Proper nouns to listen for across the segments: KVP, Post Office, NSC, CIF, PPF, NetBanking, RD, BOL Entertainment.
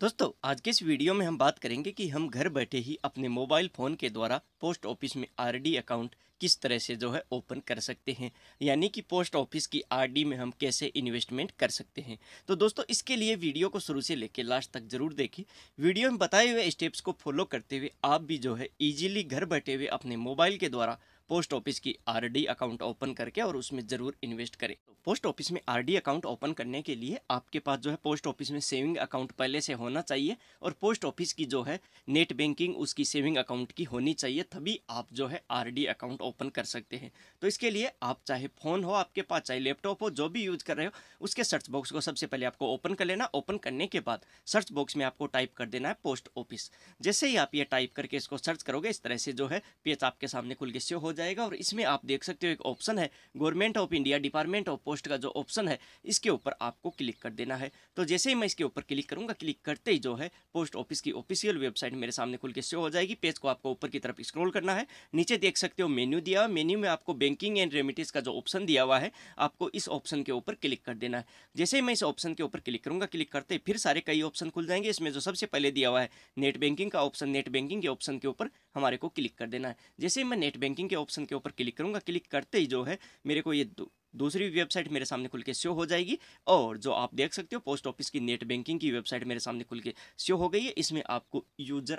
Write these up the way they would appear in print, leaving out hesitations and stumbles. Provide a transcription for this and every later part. दोस्तों आज के इस वीडियो में हम बात करेंगे कि हम घर बैठे ही अपने मोबाइल फ़ोन के द्वारा पोस्ट ऑफिस में आरडी अकाउंट किस तरह से जो है ओपन कर सकते हैं, यानी कि पोस्ट ऑफिस की आरडी में हम कैसे इन्वेस्टमेंट कर सकते हैं। तो दोस्तों इसके लिए वीडियो को शुरू से लेकर लास्ट तक जरूर देखिए। वीडियो में बताए हुए स्टेप्स को फॉलो करते हुए आप भी जो है ईजिली घर बैठे हुए अपने मोबाइल के द्वारा पोस्ट ऑफिस की आरडी अकाउंट ओपन करके और उसमें ज़रूर इन्वेस्ट करें। तो पोस्ट ऑफिस में आरडी अकाउंट ओपन करने के लिए आपके पास जो है पोस्ट ऑफिस में सेविंग अकाउंट पहले से होना चाहिए और पोस्ट ऑफिस की जो है नेट बैंकिंग उसकी सेविंग अकाउंट की होनी चाहिए, तभी आप जो है आरडी अकाउंट ओपन कर सकते हैं। तो इसके लिए आप चाहे फ़ोन हो आपके पास, चाहे लैपटॉप हो, जो भी यूज़ कर रहे हो, उसके सर्च बॉक्स को सबसे पहले आपको ओपन कर लेना। ओपन करने के बाद सर्च बॉक्स में आपको टाइप कर देना है पोस्ट ऑफिस। जैसे ही आप ये टाइप करके इसको सर्च करोगे, इस तरह से जो है पेज आपके सामने खुल के शो हो जाएगा। और इसमें आप देख सकते हो एक ऑप्शन है government of India department of post का जो ऑप्शन है, इसके ऊपर आपको क्लिक कर देना है। तो जैसे ही मैं इसके ऊपर क्लिक करूंगा, क्लिक करते ही जो है पोस्ट ऑफिस की ऑफिशियल वेबसाइट मेरे सामने खुल के शो हो जाएगी। पेज को आपको ऊपर की तरफ स्क्रॉल करना है, नीचे देख सकते हो मेन्यू दिया हुआ, मेन्यू में आपको बैंकिंग एंड रेमिटेंस का जो ऑप्शन दिया हुआ है, आपको इस ऑप्शन के ऊपर क्लिक कर देना है। जैसे ही मैं इस ऑप्शन के ऊपर क्लिक करूंगा, क्लिक करते ही फिर सारे कई ऑप्शन खुल जाएंगे। इसमें जो सबसे पहले दिया हुआ है नेट बैंकिंग का ऑप्शन, नेट बैंकिंग के ऑप्शन के ऊपर हमारे को क्लिक कर देना है। जैसे ही मैं नेट बैंकिंग के ऑप्शन के ऊपर क्लिक करूंगा, क्लिक करते ही जो है मेरे को ये दूसरी वेबसाइट मेरे सामने खुल के शो हो जाएगी। और जो आप देख सकते हो पोस्ट ऑफिस की नेट बैंकिंग की वेबसाइट मेरे सामने खुल के शो हो गई है। इसमें आपको यूज़र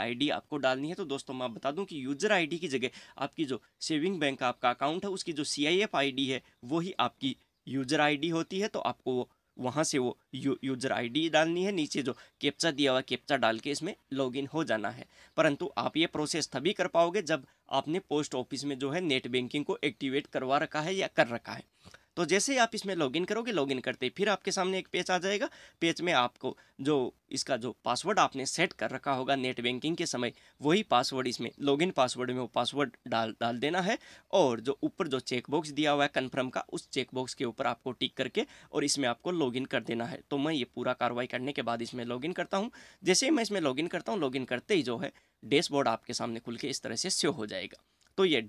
आईडी आपको डालनी है। तो दोस्तों मैं बता दूं कि यूज़र आईडी की जगह आपकी जो सेविंग बैंक का आपका अकाउंट है उसकी जो CIF ID है वही आपकी यूज़र ID होती है। तो आपको वहाँ से वो यूज़र आईडी डालनी है, नीचे जो कैप्चा दिया हुआ कैप्चा डाल के इसमें लॉगिन हो जाना है। परंतु आप ये प्रोसेस तभी कर पाओगे जब आपने पोस्ट ऑफिस में जो है नेट बैंकिंग को एक्टिवेट करवा रखा है या कर रखा है। तो जैसे ही आप इसमें लॉगिन करोगे, लॉगिन करते ही फिर आपके सामने एक पेज आ जाएगा। पेज में आपको जो इसका जो पासवर्ड आपने सेट कर रखा होगा नेट बैंकिंग के समय, वही पासवर्ड इसमें लॉगिन पासवर्ड में वो पासवर्ड डाल देना है। और जो ऊपर जो चेकबॉक्स दिया हुआ है कन्फर्म का, उस चेकबॉक्स के ऊपर आपको टिक करके और इसमें आपको लॉगिन कर देना है। तो मैं ये पूरा कार्रवाई करने के बाद इसमें लॉगिन करता हूँ। जैसे ही मैं इसमें लॉगिन करता हूँ, लॉगिन करते ही जो है डैशबोर्ड आपके सामने खुल के इस तरह से शो हो जाएगा। तो ये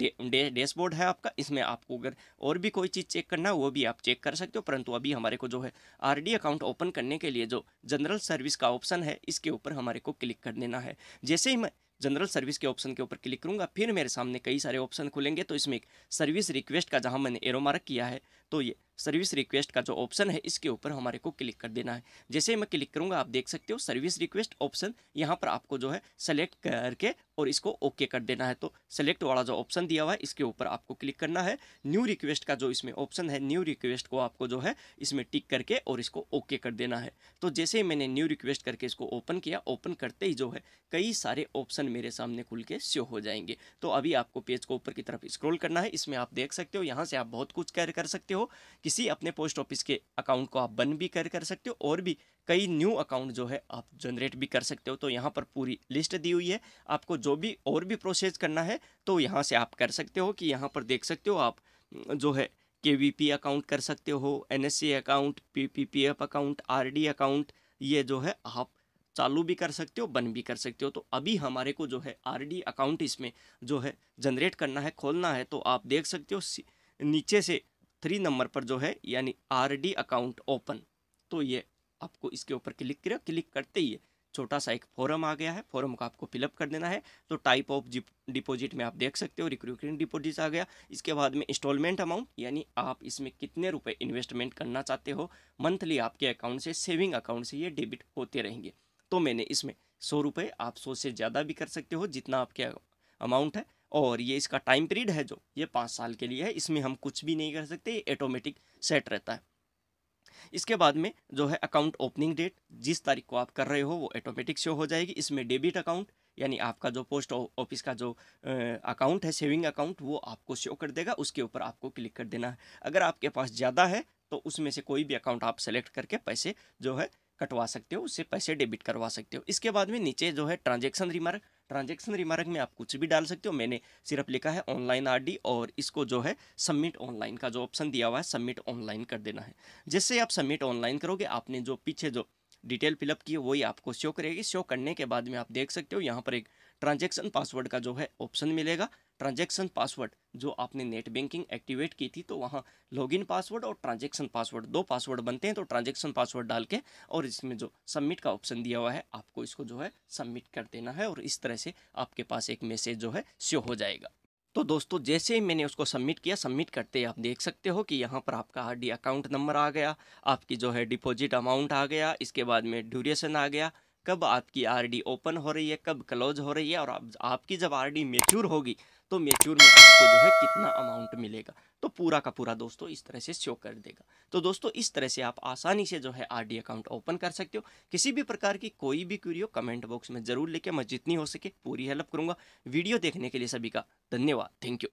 डैशबोर्ड है आपका। इसमें आपको अगर और भी कोई चीज़ चेक करना है वो भी आप चेक कर सकते हो, परंतु अभी हमारे को जो है आरडी अकाउंट ओपन करने के लिए जो जनरल सर्विस का ऑप्शन है इसके ऊपर हमारे को क्लिक कर देना है। जैसे ही मैं जनरल सर्विस के ऑप्शन के ऊपर क्लिक करूंगा, फिर मेरे सामने कई सारे ऑप्शन खुलेंगे। तो इसमें एक सर्विस रिक्वेस्ट का जहां मैंने एरो मार्क किया है, तो ये सर्विस रिक्वेस्ट का जो ऑप्शन है इसके ऊपर हमारे को क्लिक कर देना है। जैसे ही मैं क्लिक करूंगा, आप देख सकते हो सर्विस रिक्वेस्ट ऑप्शन, यहाँ पर आपको जो है सेलेक्ट करके और इसको ओके कर देना है। तो सेलेक्ट वाला जो ऑप्शन दिया हुआ है इसके ऊपर आपको क्लिक करना है। न्यू रिक्वेस्ट का जो इसमें ऑप्शन है, न्यू रिक्वेस्ट को आपको जो है इसमें टिक करके और इसको ओके कर देना है। तो जैसे ही मैंने न्यू रिक्वेस्ट करके इसको ओपन किया, ओपन करते ही जो है कई सारे ऑप्शन मेरे सामने खुल के शो हो जाएंगे। तो अभी आपको पेज को ऊपर की तरफ स्क्रॉल करना है। इसमें आप देख सकते हो यहाँ से आप बहुत कुछ कर सकते हो। किसी अपने पोस्ट ऑफिस के अकाउंट को आप बंद भी कर सकते हो और भी कई न्यू अकाउंट जो है आप जनरेट भी कर सकते हो। तो यहाँ पर पूरी लिस्ट दी हुई है, आपको जो भी और भी प्रोसेस करना है तो यहाँ से आप कर सकते हो। कि यहाँ पर देख सकते हो आप जो है KVP अकाउंट कर सकते हो, NSC account, PPF account, RD account, ये जो है आप चालू भी कर सकते हो, बंद भी कर सकते हो। तो अभी हमारे को जो है RD अकाउंट इसमें जो है जनरेट करना है, खोलना है। तो आप देख सकते हो नीचे से 3 नंबर पर जो है यानी RD अकाउंट ओपन, तो ये आपको इसके ऊपर क्लिक करो। क्लिक करते ही छोटा सा एक फॉर्म आ गया है, फॉर्म को आपको फिलअप कर देना है। तो टाइप ऑफ डिपॉजिट में आप देख सकते हो रिकरिंग डिपॉजिट आ गया। इसके बाद में इंस्टॉलमेंट अमाउंट, यानी आप इसमें कितने रुपए इन्वेस्टमेंट करना चाहते हो। मंथली आपके अकाउंट से, सेविंग अकाउंट से ये डेबिट होते रहेंगे। तो मैंने इसमें 100 रुपये, आप 100 से ज़्यादा भी कर सकते हो जितना आपके अमाउंट है। और ये इसका टाइम पीरियड है जो ये 5 साल के लिए है, इसमें हम कुछ भी नहीं कर सकते, ये ऑटोमेटिक सेट रहता है। इसके बाद में जो है अकाउंट ओपनिंग डेट, जिस तारीख को आप कर रहे हो वो ऑटोमेटिक शो हो जाएगी। इसमें डेबिट अकाउंट यानी आपका जो पोस्ट ऑफिस का जो अकाउंट है सेविंग अकाउंट वो आपको शो कर देगा, उसके ऊपर आपको क्लिक कर देना है। अगर आपके पास ज़्यादा है तो उसमें से कोई भी अकाउंट आप सेलेक्ट करके पैसे जो है कटवा सकते हो, उससे पैसे डेबिट करवा सकते हो। इसके बाद में नीचे जो है ट्रांजेक्शन रिमार्क, ट्रांजेक्शन रिमार्क में आप कुछ भी डाल सकते हो। मैंने सिर्फ लिखा है ऑनलाइन आरडी और इसको जो है सबमिट ऑनलाइन का जो ऑप्शन दिया हुआ है सबमिट ऑनलाइन कर देना है। जैसे आप सबमिट ऑनलाइन करोगे, आपने जो पीछे जो डिटेल फिलअप की है वही आपको शो करेगी। शो करने के बाद में आप देख सकते हो यहाँ पर एक ट्रांजैक्शन पासवर्ड का जो है ऑप्शन मिलेगा। ट्रांजैक्शन पासवर्ड जो आपने नेट बैंकिंग एक्टिवेट की थी तो वहाँ लॉगिन पासवर्ड और ट्रांजैक्शन पासवर्ड दो पासवर्ड बनते हैं, तो ट्रांजैक्शन पासवर्ड डाल के और इसमें जो सबमिट का ऑप्शन दिया हुआ है आपको इसको जो है सबमिट कर देना है और इस तरह से आपके पास एक मैसेज जो है शो हो जाएगा। तो दोस्तों जैसे ही मैंने उसको सबमिट किया, सबमिट करते ही आप देख सकते हो कि यहाँ पर आपका आरडी अकाउंट नंबर आ गया, आपकी जो है डिपॉजिट अमाउंट आ गया, इसके बाद में ड्यूरेशन आ गया, कब आपकी आरडी ओपन हो रही है, कब क्लोज हो रही है और आपकी जब आरडी मैच्योर होगी तो मैच्योर में आपको जो है कितना अमाउंट मिलेगा, तो पूरा का पूरा दोस्तों इस तरह से शो कर देगा। तो दोस्तों इस तरह से आप आसानी से जो है आरडी अकाउंट ओपन कर सकते हो। किसी भी प्रकार की कोई भी क्यूरी हो कमेंट बॉक्स में जरूर लिखें, मैं जितनी हो सके पूरी हेल्प करूँगा। वीडियो देखने के लिए सभी का धन्यवाद, थैंक यू।